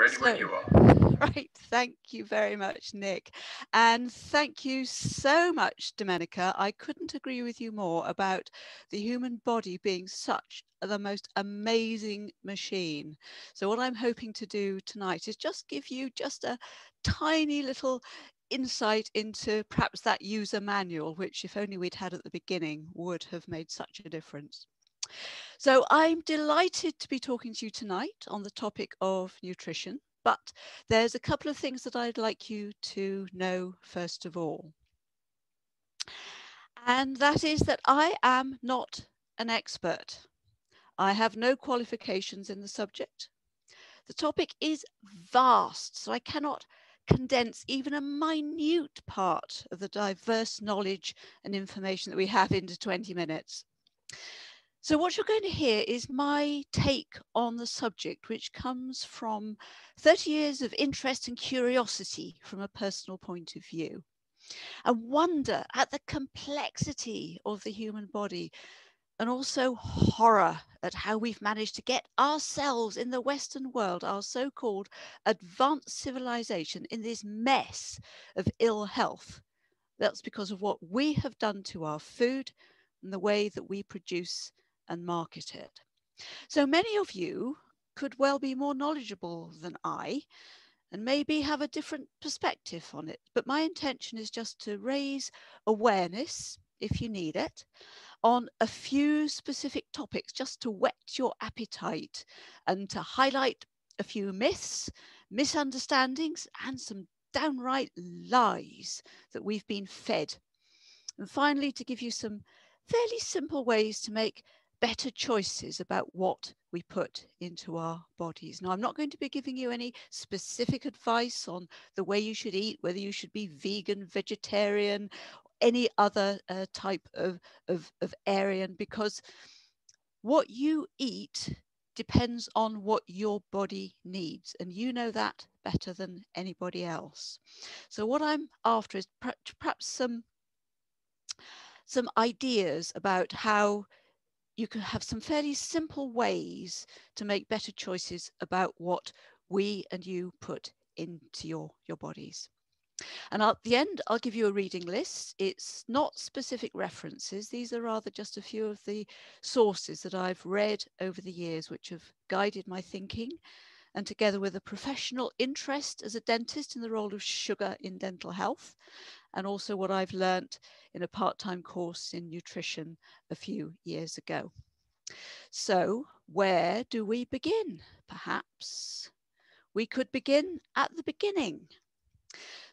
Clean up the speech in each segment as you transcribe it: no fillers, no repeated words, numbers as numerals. ready when you are. Right, thank you very much, Nick. And thank you so much, Domenica. I couldn't agree with you more about the human body being such the most amazing machine. So what I'm hoping to do tonight is just give you just a tiny little insight into perhaps that user manual, which if only we'd had at the beginning would have made such a difference. So I'm delighted to be talking to you tonight on the topic of nutrition. But there's a couple of things that I'd like you to know first of all. And that is that I am not an expert. I have no qualifications in the subject. The topic is vast, so I cannot condense even a minute part of the diverse knowledge and information that we have into 20 minutes. So what you're going to hear is my take on the subject, which comes from 30 years of interest and curiosity from a personal point of view, and wonder at the complexity of the human body, and also horror at how we've managed to get ourselves in the Western world, our so-called advanced civilization, in this mess of ill health. That's because of what we have done to our food and the way that we produce and market it. So many of you could well be more knowledgeable than I and maybe have a different perspective on it, but my intention is just to raise awareness, if you need it, on a few specific topics, just to whet your appetite and to highlight a few myths, misunderstandings, and some downright lies that we've been fed. And finally, to give you some fairly simple ways to make better choices about what we put into our bodies. Now, I'm not going to be giving you any specific advice on the way you should eat, whether you should be vegan, vegetarian, any other type of Aryan, because what you eat depends on what your body needs, and you know that better than anybody else. So what I'm after is perhaps some ideas about how you can have some fairly simple ways to make better choices about what we and you put into your bodies. And at the end, I'll give you a reading list. It's not specific references. These are rather just a few of the sources that I've read over the years, which have guided my thinking. And together with a professional interest as a dentist in the role of sugar in dental health, and also what I've learnt in a part-time course in nutrition a few years ago. So where do we begin? Perhaps we could begin at the beginning.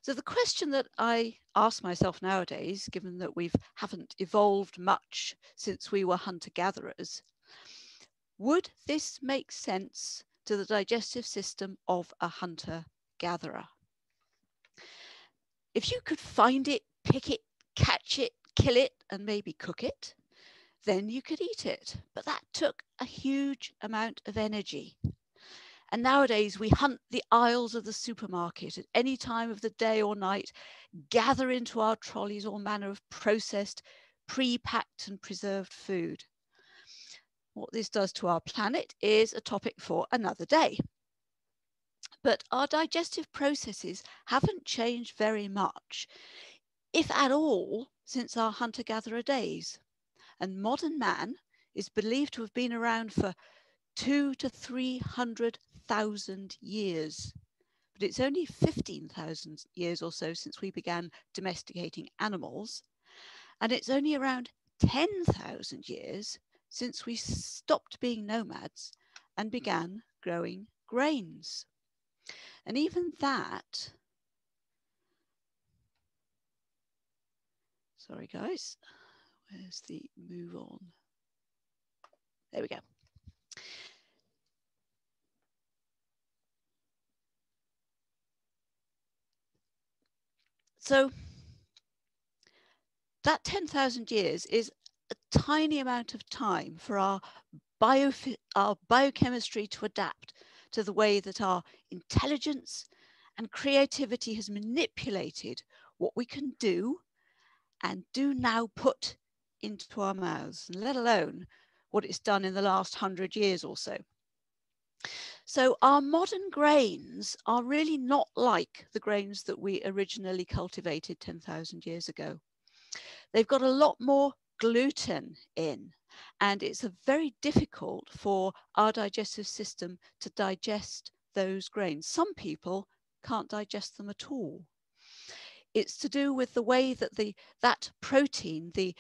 So the question that I ask myself nowadays, given that we haven't evolved much since we were hunter-gatherers, would this make sense to the digestive system of a hunter-gatherer? If you could find it, pick it, catch it, kill it, and maybe cook it, then you could eat it. But that took a huge amount of energy. And nowadays we hunt the aisles of the supermarket at any time of the day or night, gather into our trolleys all manner of processed, pre-packed and preserved food. What this does to our planet is a topic for another day. But our digestive processes haven't changed very much, if at all, since our hunter-gatherer days. And modern man is believed to have been around for 200,000 to 300,000 years. But it's only 15,000 years or so since we began domesticating animals. And it's only around 10,000 years since we stopped being nomads and began growing grains. And even that, sorry guys, where's the move on? There we go. So that 10,000 years is a tiny amount of time for our biochemistry to adapt to the way that our intelligence and creativity has manipulated what we can do and do now put into our mouths, let alone what it's done in the last 100 years or so. So our modern grains are really not like the grains that we originally cultivated 10,000 years ago. They've got a lot more gluten in, and it's very difficult for our digestive system to digest those grains. Some people can't digest them at all. It's to do with the way that that protein, the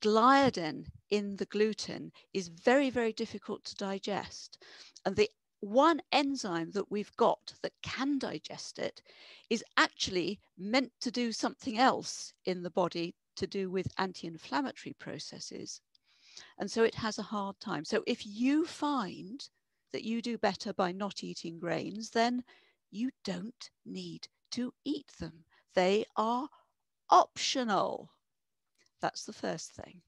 gliadin in the gluten, is very, very difficult to digest. And the one enzyme that we've got that can digest it is actually meant to do something else in the body to do with anti-inflammatory processes. And so it has a hard time. So if you find that you do better by not eating grains, then you don't need to eat them. They are optional. That's the first thing.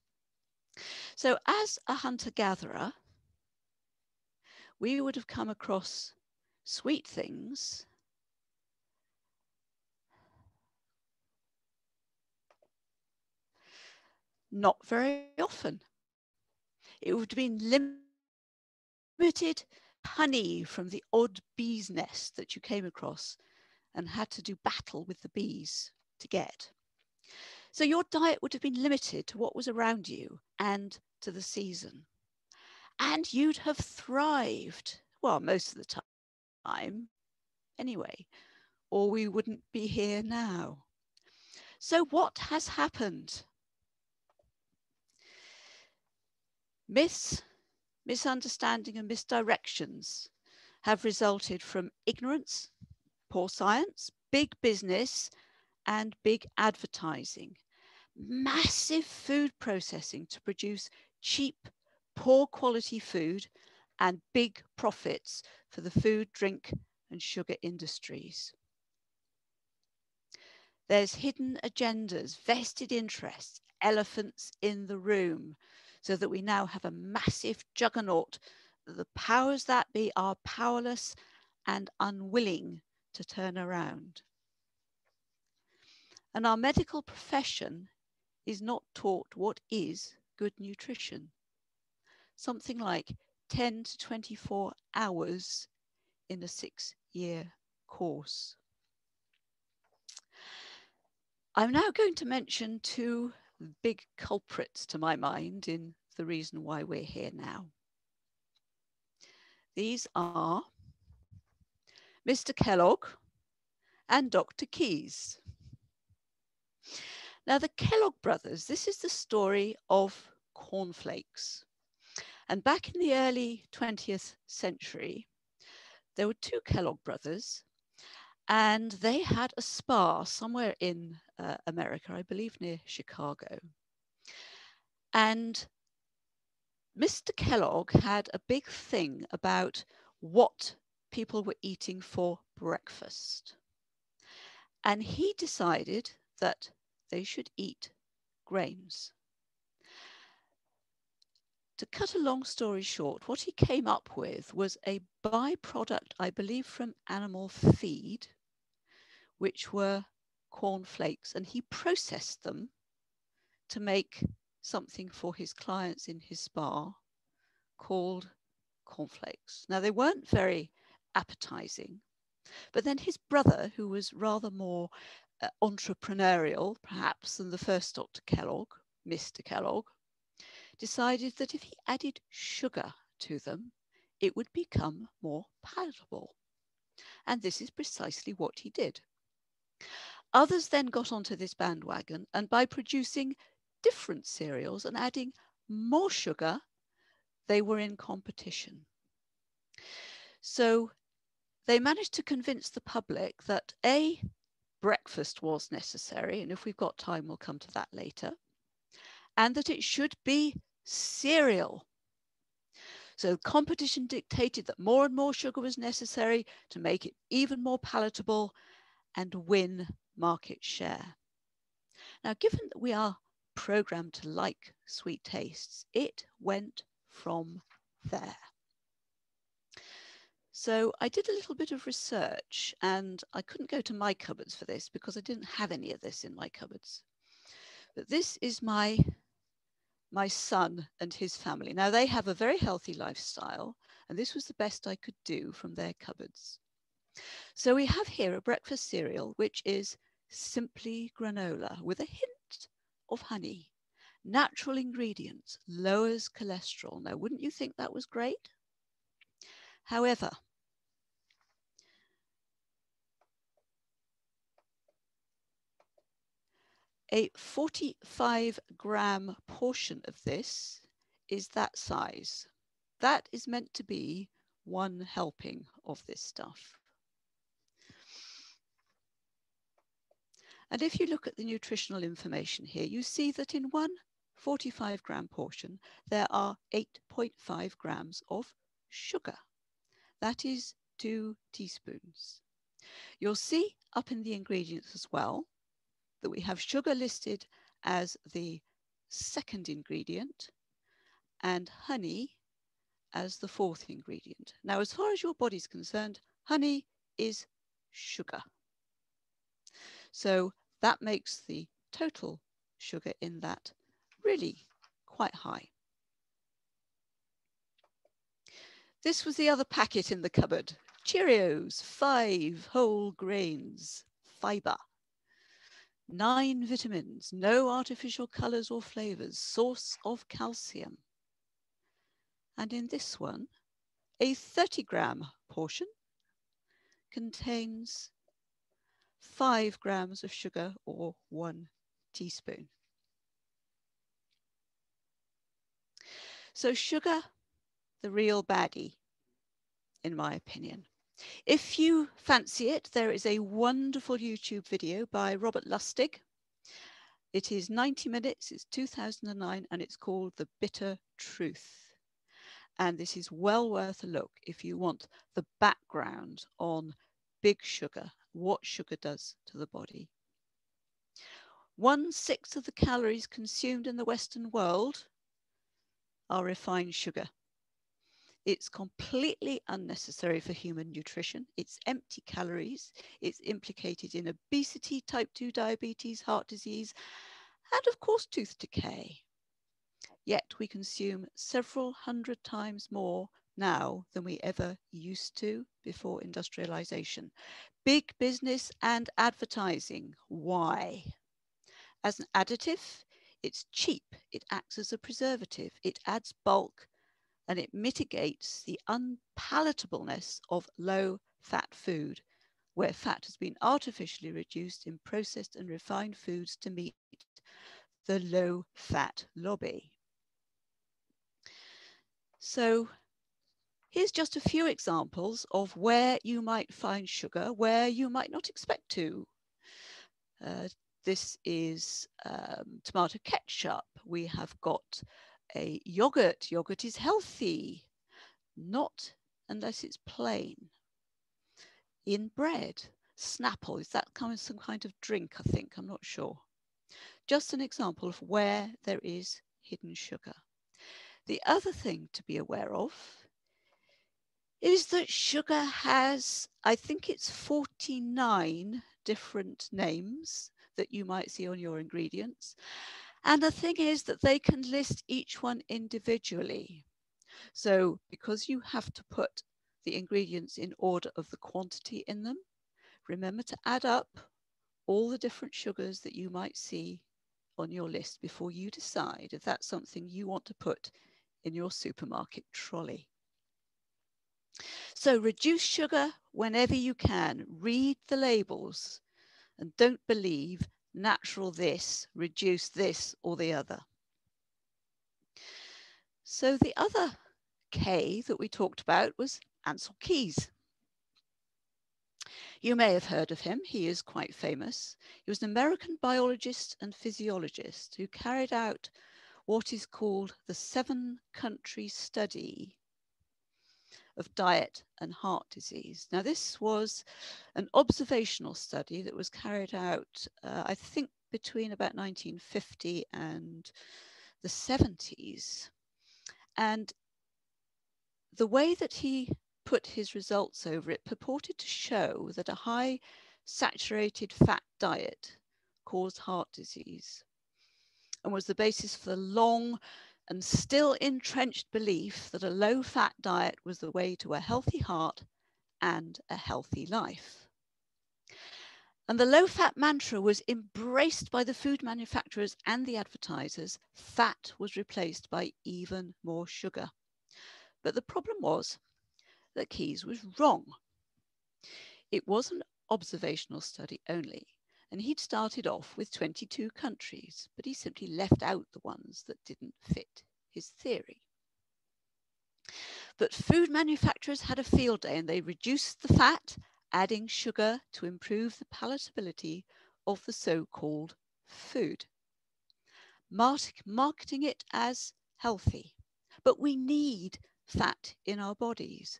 So as a hunter-gatherer, we would have come across sweet things, not very often. It would have been limited honey from the odd bee's nest that you came across and had to do battle with the bees to get. So your diet would have been limited to what was around you and to the season. And you'd have thrived, well, most of the time anyway, or we wouldn't be here now. So what has happened? Myths, misunderstanding and misdirections have resulted from ignorance, poor science, big business and big advertising. Massive food processing to produce cheap, poor quality food and big profits for the food, drink and sugar industries. There's hidden agendas, vested interests, elephants in the room, so that we now have a massive juggernaut that the powers that be are powerless and unwilling to turn around. And our medical profession is not taught what is good nutrition. Something like 10 to 24 hours in a 6-year course. I'm now going to mention two big culprits to my mind in the reason why we're here now. These are Mr. Kellogg and Dr. Keys. Now the Kellogg brothers, this is the story of cornflakes. And back in the early 20th century, there were two Kellogg brothers and they had a spa somewhere in America, I believe near Chicago. And Mr. Kellogg had a big thing about what people were eating for breakfast. And he decided that they should eat grains. To cut a long story short, what he came up with was a byproduct, I believe, from animal feed, which were cornflakes, and he processed them to make something for his clients in his spa called cornflakes. Now, they weren't very appetizing, but then his brother, who was rather more entrepreneurial, perhaps, than the first Dr. Kellogg, Mr. Kellogg, decided that if he added sugar to them, it would become more palatable. And this is precisely what he did. Others then got onto this bandwagon, and by producing different cereals and adding more sugar, they were in competition. So they managed to convince the public that A, breakfast was necessary, and if we've got time, we'll come to that later, and that it should be cereal. So competition dictated that more and more sugar was necessary to make it even more palatable and win market share. Now, given that we are programmed to like sweet tastes, it went from there. So I did a little bit of research, and I couldn't go to my cupboards for this because I didn't have any of this in my cupboards. But this is my son and his family. Now, they have a very healthy lifestyle and this was the best I could do from their cupboards. So we have here a breakfast cereal, which is simply granola with a hint of honey. Natural ingredients, lowers cholesterol. Now, wouldn't you think that was great? However, a 45-gram portion of this is that size. That is meant to be one helping of this stuff. And if you look at the nutritional information here, you see that in one 45-gram portion, there are 8.5 grams of sugar. That is 2 teaspoons. You'll see up in the ingredients as well that we have sugar listed as the second ingredient and honey as the fourth ingredient. Now, as far as your body's concerned, honey is sugar. So that makes the total sugar in that really quite high. This was the other packet in the cupboard. Cheerios, 5 whole grains, fiber. 9 vitamins, no artificial colours or flavours, source of calcium. And in this one, a 30-gram portion contains 5 grams of sugar or 1 teaspoon. So sugar, the real baddie, in my opinion. If you fancy it, there is a wonderful YouTube video by Robert Lustig. It is 90 minutes, it's 2009, and it's called The Bitter Truth. And this is well worth a look if you want the background on big sugar, what sugar does to the body. 1/6 of the calories consumed in the Western world are refined sugar. It's completely unnecessary for human nutrition. It's empty calories. It's implicated in obesity, type 2 diabetes, heart disease, and of course, tooth decay. Yet we consume several hundred times more now than we ever used to before industrialization. Big business and advertising. Why? As an additive, it's cheap. It acts as a preservative. It adds bulk, and it mitigates the unpalatableness of low-fat food, where fat has been artificially reduced in processed and refined foods to meet the low-fat lobby. So here's just a few examples of where you might find sugar, where you might not expect to. This is tomato ketchup. We have got a yogurt. Yogurt is healthy, not unless it's plain. In bread, Snapple, is that kind of some kind of drink, I think, I'm not sure. Just an example of where there is hidden sugar. The other thing to be aware of is that sugar has, I think it's 49 different names that you might see on your ingredients. And the thing is that they can list each one individually. So because you have to put the ingredients in order of the quantity in them, remember to add up all the different sugars that you might see on your list before you decide if that's something you want to put in your supermarket trolley. So reduce sugar whenever you can. Read the labels and don't believe natural this, reduce this or the other. So the other K that we talked about was Ancel Keys. You may have heard of him. He is quite famous. He was an American biologist and physiologist who carried out what is called the 7-country study of diet and heart disease. Now, this was an observational study that was carried out, I think, between about 1950 and the 70s. And the way that he put his results over it purported to show that a high saturated fat diet caused heart disease and was the basis for long and still entrenched belief that a low-fat diet was the way to a healthy heart and a healthy life. And the low-fat mantra was embraced by the food manufacturers and the advertisers. Fat was replaced by even more sugar. But the problem was that Keys was wrong. It was an observational study only, and he'd started off with 22 countries, but he simply left out the ones that didn't fit his theory. But food manufacturers had a field day, and they reduced the fat, adding sugar to improve the palatability of the so-called food, marketing it as healthy. But we need fat in our bodies.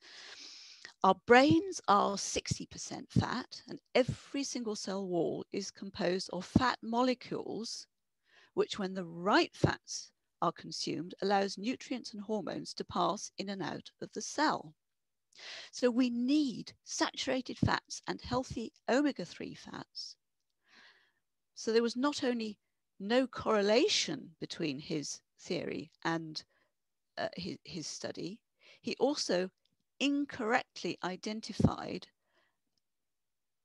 Our brains are 60% fat, and every single cell wall is composed of fat molecules, which, when the right fats are consumed, allows nutrients and hormones to pass in and out of the cell. So we need saturated fats and healthy omega-3 fats. So there was not only no correlation between his theory and his study, he also incorrectly identified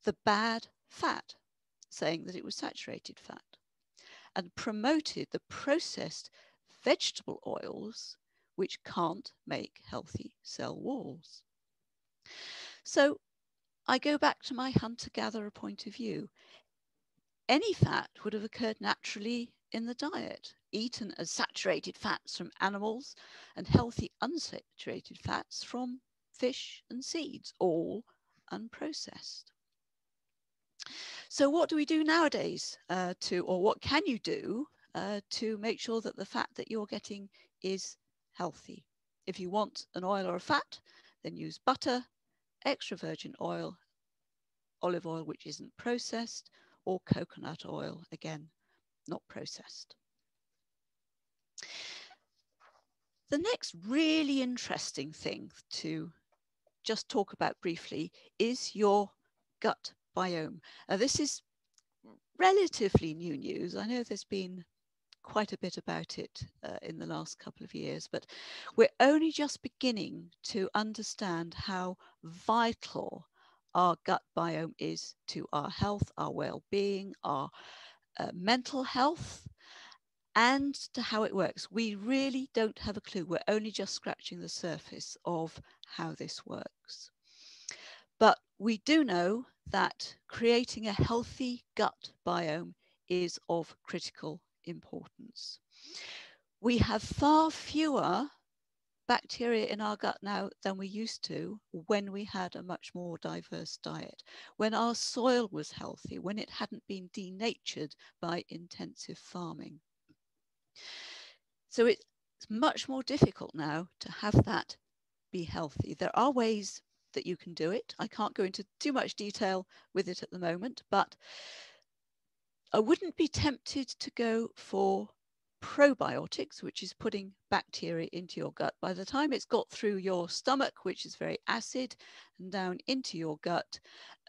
the bad fat, saying that it was saturated fat, and promoted the processed vegetable oils, which can't make healthy cell walls. So I go back to my hunter-gatherer point of view. Any fat would have occurred naturally in the diet, eaten as saturated fats from animals and healthy unsaturated fats from fish and seeds, all unprocessed. So what do we do nowadays what can you do to make sure that the fat that you're getting is healthy? If you want an oil or a fat, then use butter, extra virgin oil, olive oil, which isn't processed, or coconut oil, again, not processed. The next really interesting thing to just talk about briefly is your gut biome. This is relatively new news. I know there's been quite a bit about it in the last couple of years, but we're only just beginning to understand how vital our gut biome is to our health, our well-being, our mental health, and to how it works. We really don't have a clue. We're only just scratching the surface of how this works. But we do know that creating a healthy gut biome is of critical importance. We have far fewer bacteria in our gut now than we used to when we had a much more diverse diet, when our soil was healthy, when it hadn't been denatured by intensive farming. So it's much more difficult now to have that be healthy. There are ways that you can do it. I can't go into too much detail with it at the moment, but I wouldn't be tempted to go for probiotics, which is putting bacteria into your gut. By the time it's got through your stomach, which is very acid, and down into your gut,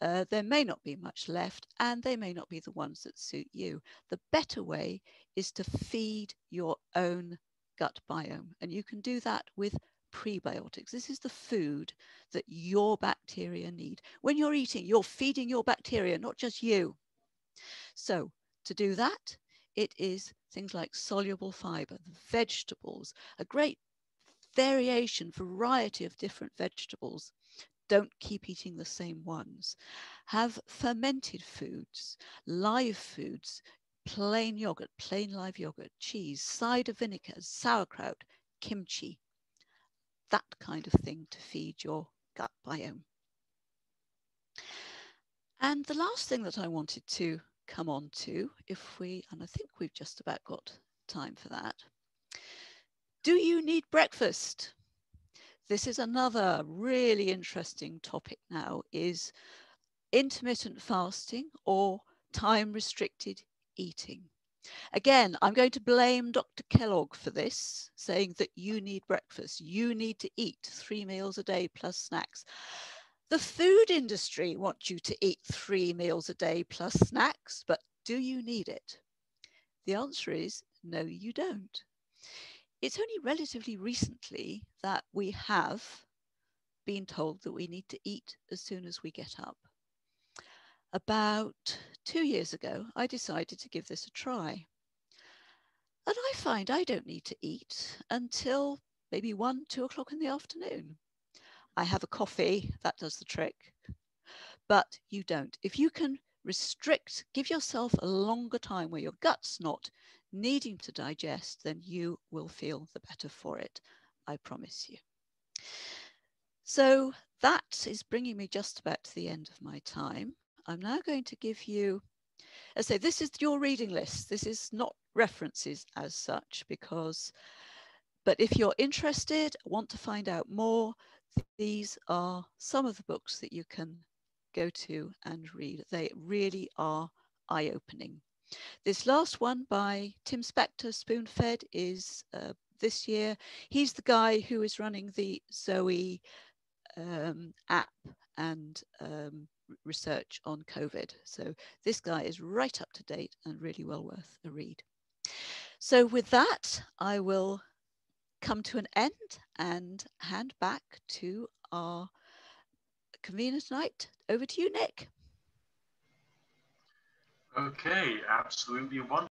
there may not be much left, and they may not be the ones that suit you. The better way is to feed your own gut biome, and you can do that with prebiotics. This is the food that your bacteria need. When you're eating, you're feeding your bacteria, not just you. So to do that, it is things like soluble fiber, vegetables, a great variety of different vegetables. Don't keep eating the same ones. Have fermented foods, live foods, plain yogurt, plain live yogurt, cheese, cider vinegar, sauerkraut, kimchi, that kind of thing to feed your gut biome. And the last thing that I wanted to come on to, and I think we've just about got time for that. Do you need breakfast? This is another really interesting topic now, is intermittent fasting or time-restricted eating. Again, I'm going to blame Dr. Kellogg for this, saying that you need breakfast, you need to eat 3 meals a day plus snacks. The food industry wants you to eat 3 meals a day plus snacks, but do you need it? The answer is no, you don't. It's only relatively recently that we have been told that we need to eat as soon as we get up. About 2 years ago, I decided to give this a try. And I find I don't need to eat until maybe 1, 2 o'clock in the afternoon. I have a coffee, that does the trick. But you don't. If you can restrict, give yourself a longer time where your gut's not needing to digest, then you will feel the better for it, I promise you. So that is bringing me just about to the end of my time. I'm now going to give you, I say, this is your reading list. This is not references as such, because, but if you're interested, want to find out more, these are some of the books that you can go to and read. They really are eye-opening. This last one by Tim Spector, Spoon-Fed, is this year. He's the guy who is running the Zoe app and research on COVID. So this guy is right up to date and really well worth a read. So with that, I will come to an end and hand back to our convener tonight. Over to you, Nick. Okay, absolutely wonderful.